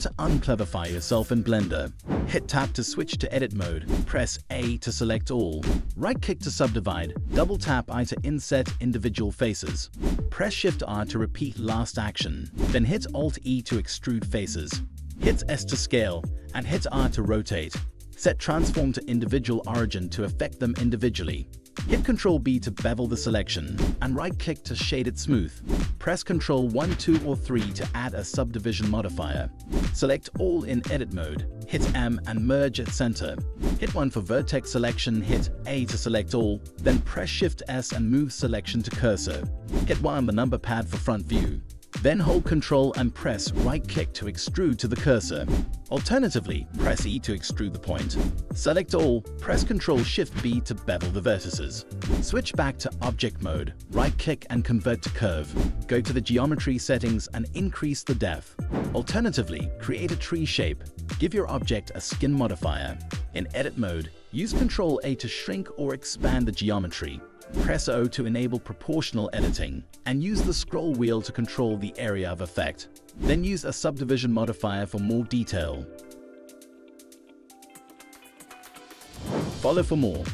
to uncleverify yourself in Blender. Hit Tab to switch to edit mode, press A to select all, right-click to subdivide, double-tap I to inset individual faces. Press Shift-R to repeat last action, then hit Alt-E to extrude faces. Hit S to scale, and hit R to rotate. Set Transform to individual origin to affect them individually. Hit Ctrl-B to bevel the selection, and right-click to shade it smooth. Press Ctrl 1, 2, or 3 to add a subdivision modifier. Select all in edit mode, hit M and merge at center. Hit 1 for vertex selection, hit A to select all, then press Shift S and move selection to cursor. Hit Y on the number pad for front view. Then hold Ctrl and press right-click to extrude to the cursor. Alternatively, press E to extrude the point. Select all, press Ctrl-Shift-B to bevel the vertices. Switch back to Object Mode, right-click and convert to Curve. Go to the Geometry settings and increase the depth. Alternatively, create a tree shape. Give your object a skin modifier. In Edit Mode, use Ctrl-A to shrink or expand the geometry. Press O to enable proportional editing, and use the scroll wheel to control the area of effect. Then use a subdivision modifier for more detail. Follow for more.